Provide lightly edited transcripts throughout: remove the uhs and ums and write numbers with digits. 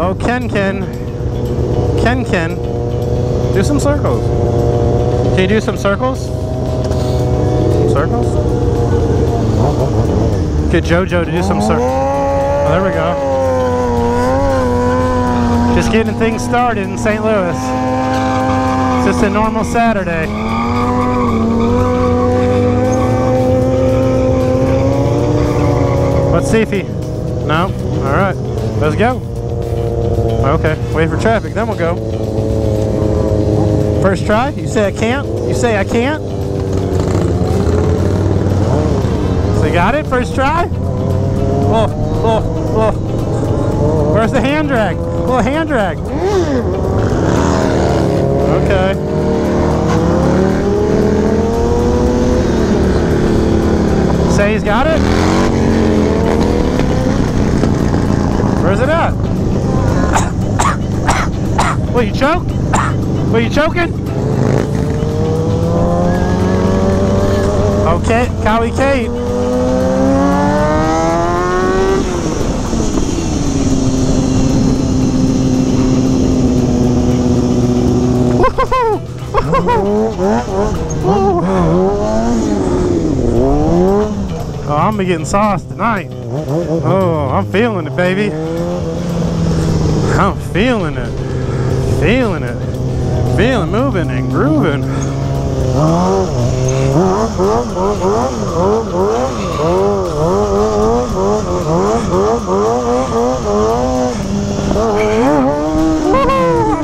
Oh, Ken. Do some circles. Can you do some circles? Some circles? Get JoJo to do some circles. Oh, there we go. Just getting things started in St. Louis. It's just a normal Saturday. Let's see if he... No? Alright. Let's go. Okay. Wait for traffic, then we'll go. First try? You say I can't? You say I can't? So you got it? First try? Oh. Where's the hand drag? Little hand drag. Okay. Say he's got it? Where's it at? Will you choke? Will you choking? Okay, Cowie Kate. Oh, I'm gonna be getting sauce tonight. Oh, I'm feeling it, baby. I'm feeling it. Feeling it. Feeling moving and grooving. I'm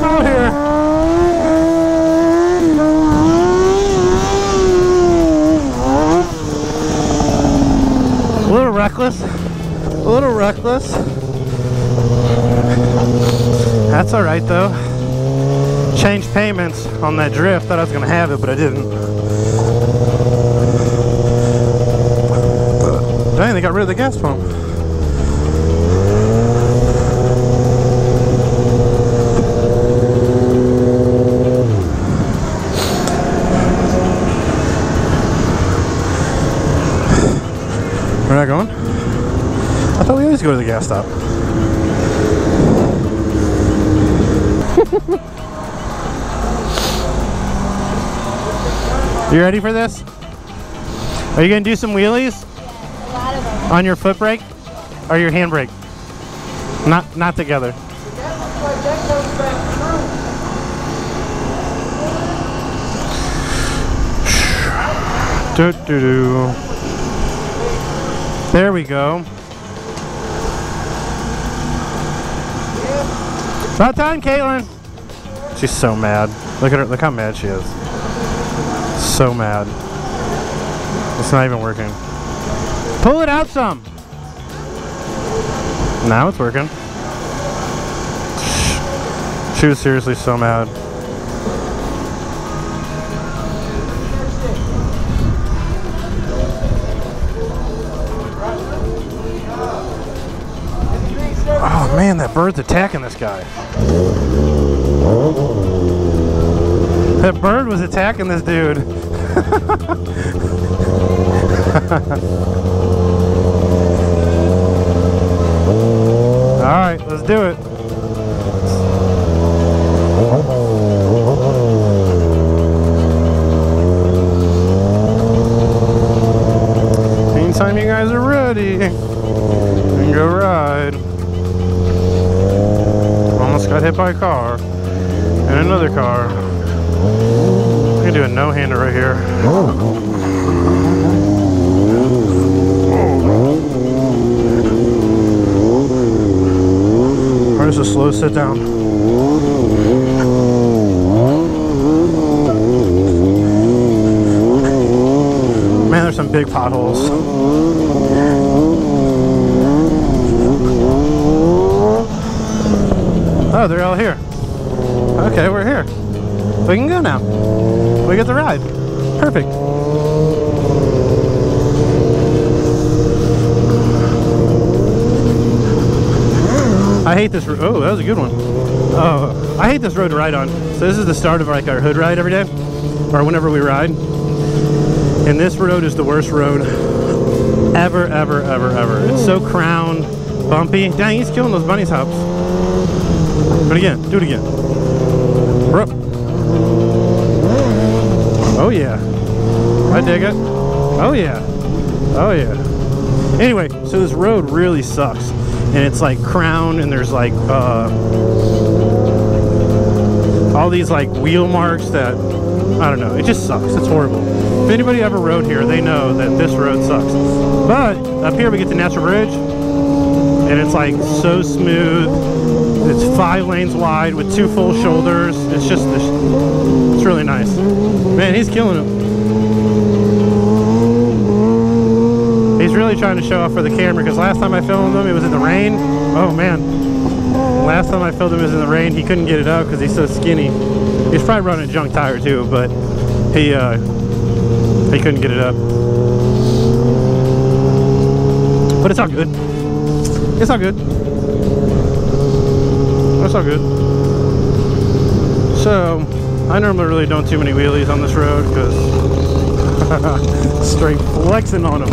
out here. A little reckless. A little reckless. That's alright though. Change payments on that drift. Thought I was gonna have it, but I didn't. Dang, they got rid of the gas pump. Where am I going? I thought we always go to the gas stop. You ready for this? Are you going to do some wheelies? Yeah, a lot of them. On your foot brake or your hand brake? Not together. There we go. About time, Caitlin. She's so mad. Look at her. Look how mad she is. So mad. It's not even working. Pull it out some. Now it's working. She was seriously so mad. Oh man, that bird's attacking this guy. That bird was attacking this dude. Alright, let's do it. Anytime you guys are ready, then go ride. Almost got hit by a car. And another car. We can do a no-hander right here. Oh. Or just a slow sit down. Man, there's some big potholes. Oh, they're all here. Okay, we're here. We can go now. We get the ride. Perfect. I hate this. Oh, that was a good one. Oh, I hate this road to ride on. So this is the start of like our hood ride every day, or whenever we ride. And this road is the worst road ever. It's so crown bumpy. Dang, he's killing those bunny hops. Do it again. Do it again. Rup. Oh, yeah. I dig it. Oh, yeah. Oh, yeah. Anyway, so this road really sucks. And it's like crown, and there's like all these like wheel marks that, I don't know, it just sucks. It's horrible. If anybody ever rode here, they know that this road sucks. But up here we get to Natural Bridge, and it's like so smooth. It's 5 lanes wide with 2 full shoulders. It's just, it's really nice. Man, he's killing him. He's really trying to show off for the camera, because last time I filmed him, it was in the rain. Oh man, last time I filmed him, it was in the rain. He couldn't get it up because he's so skinny. He's probably running a junk tire too, but he couldn't get it up. But it's all good. It's all good. It's all good. So, I normally really don't too many wheelies on this road because straight flexing on them.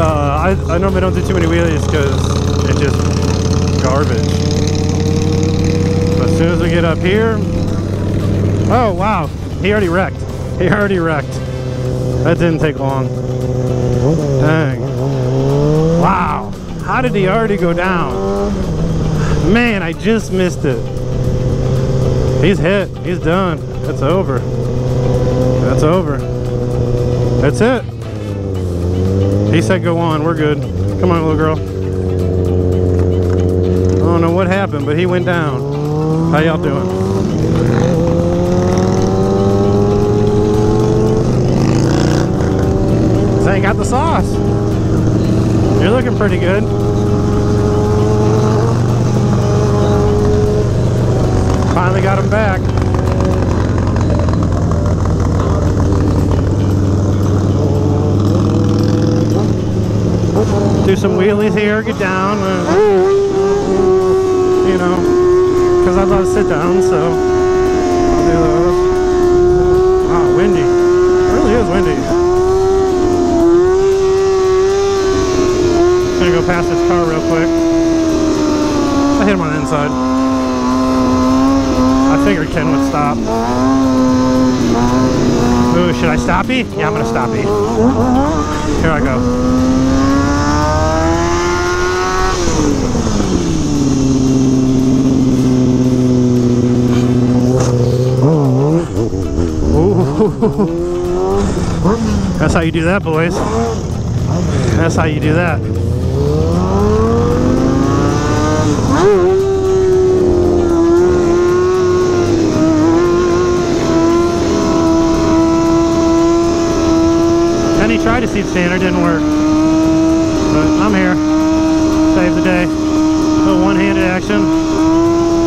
I normally don't do too many wheelies because it's just garbage. But as soon as we get up here, oh wow, he already wrecked. He already wrecked. That didn't take long. Dang. Wow. How did he already go down? Man, I just missed it. He's hit. He's done. That's over. That's over. That's it. He said go on. We're good. Come on, little girl. I don't know what happened, but he went down. How y'all doing? This ain't got the sauce. You're looking pretty good. Finally got him back. Do some wheelies here, get down. You know, because I love to sit down, so I'll do those. Wow, windy. It really is windy. Gonna go past this car real quick. I hit him on the inside. I figured Ken would stop. Ooh, should I stoppie? Yeah, I'm gonna stoppie. Here I go. Ooh. That's how you do that, boys. That's how you do that. And he tried a seat standard, didn't work. But I'm here. Save the day. A little one-handed action. A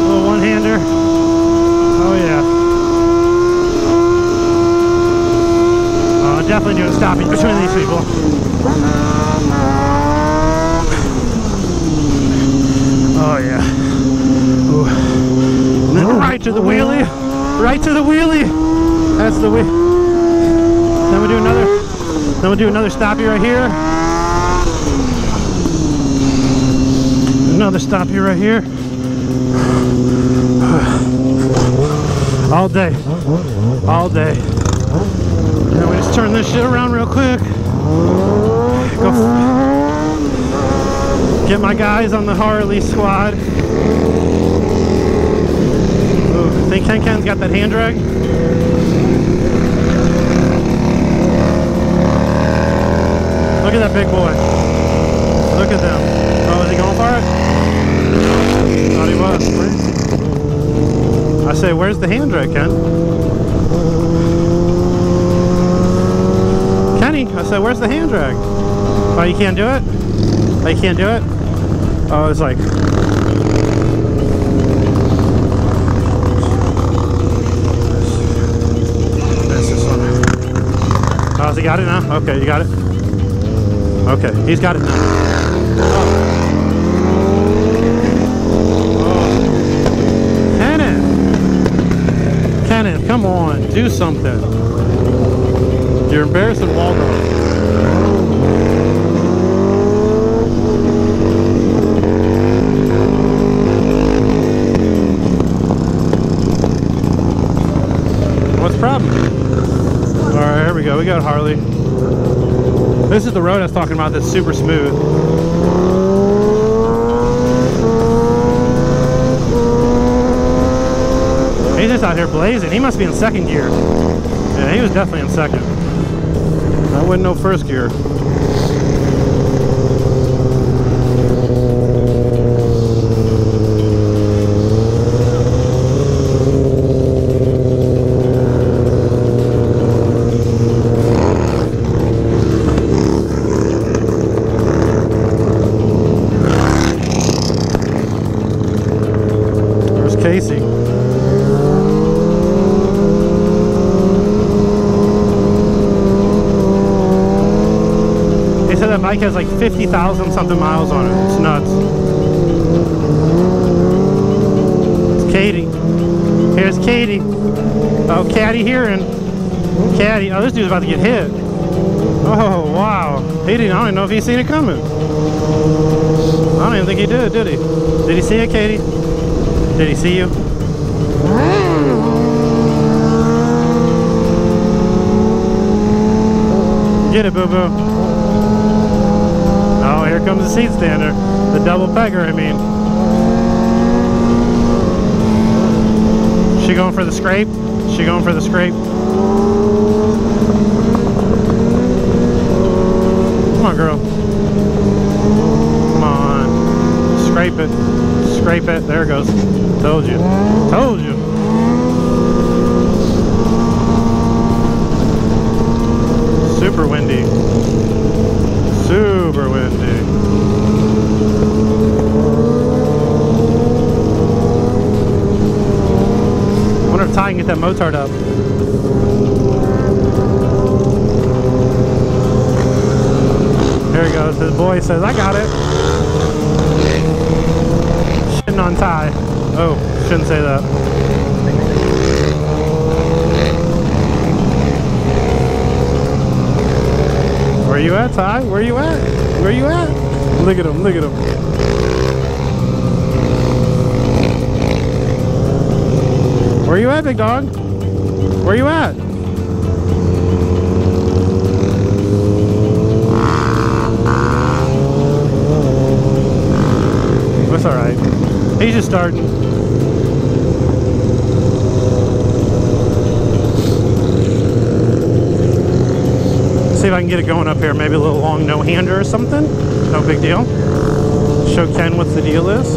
little one-hander. Oh yeah. Definitely doing stopping between these people. Oh yeah. Ooh. And then right to the wheelie. Right to the wheelie. That's the wheel. Then we'll do another. Then we'll do another stoppie right here. Another stoppie right here. All day. All day. Now we just turn this shit around real quick. Go. Get my guys on the Harley squad. Ooh, I think Ken's got that hand drag. Look at that big boy. Look at them. Oh, is he going for it? Thought he was. I say, where's the hand drag, Ken? Kenny, I said, where's the hand drag? Oh, you can't do it? Oh, you can't do it? Oh, it's like... That's this one. Oh, has he got it now? Okay, you got it? Okay, he's got it now. Oh. Kenneth! Kenneth, come on, do something. You're embarrassing Waldo. problem. All right, here we go. We got Harley. This is the road I was talking about that's super smooth. He's just out here blazing. He must be in second gear. Yeah, he was definitely in second. I wouldn't know first gear. Bike has like 50,000 something miles on it. It's nuts. It's Katie. Here's Katie. Oh, Caddy Heron. Caddy. Oh, this dude's about to get hit. Oh, wow. He didn't, I don't even know if he seen it coming. I don't even think he did he? Did he see it, Katie? Did he see you? Get it, boo-boo. Oh, here comes the seat stander, the double pegger, I mean. She going for the scrape? She going for the scrape? Come on, girl. Come on. Scrape it. Scrape it. There it goes. Told you. Told you. Super windy. Super windy. I wonder if Ty can get that Mozart up. There he goes. His boy says, I got it. Shitting on Ty. Oh, shouldn't say that. Where you at, Ty? Where you at? Where you at? Look at him, look at him. Where you at, big dog? Where you at? That's alright. He's just starting. See if I can get it going up here. Maybe a little long no-hander or something. No big deal. Show Ken what the deal is.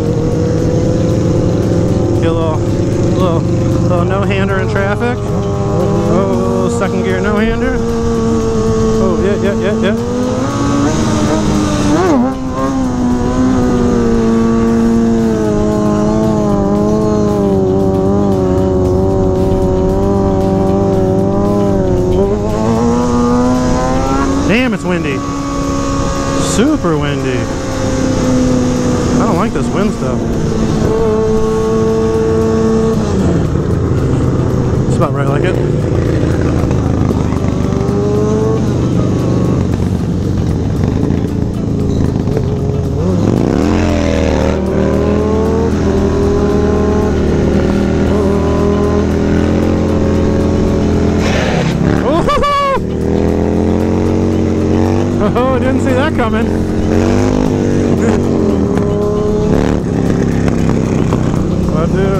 Get a little no-hander in traffic. Oh, second gear no-hander. Oh, windy. Super windy. I don't like this wind stuff. It's about right like it. Oh, I didn't see that coming. I do.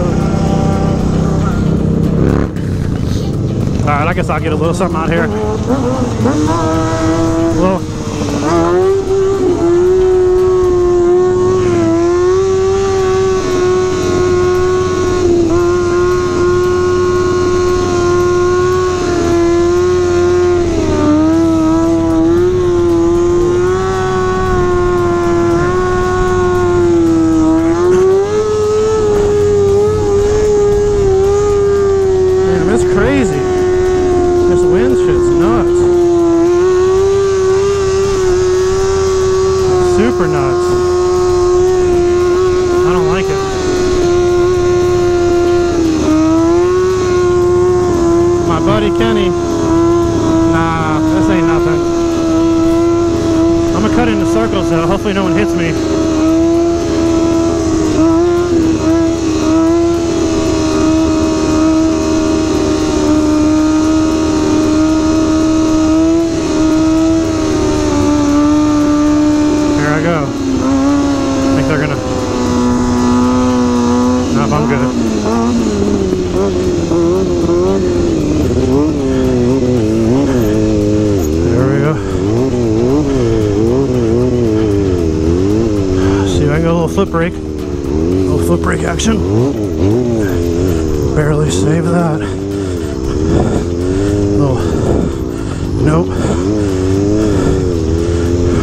Alright, I guess I'll get a little something out here. Hopefully no one hits me. brake. No foot brake action. Barely saved that. Oh, nope.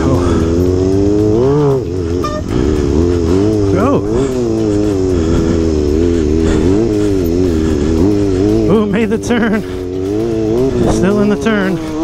Oh. Go. Oh, made the turn. Still in the turn.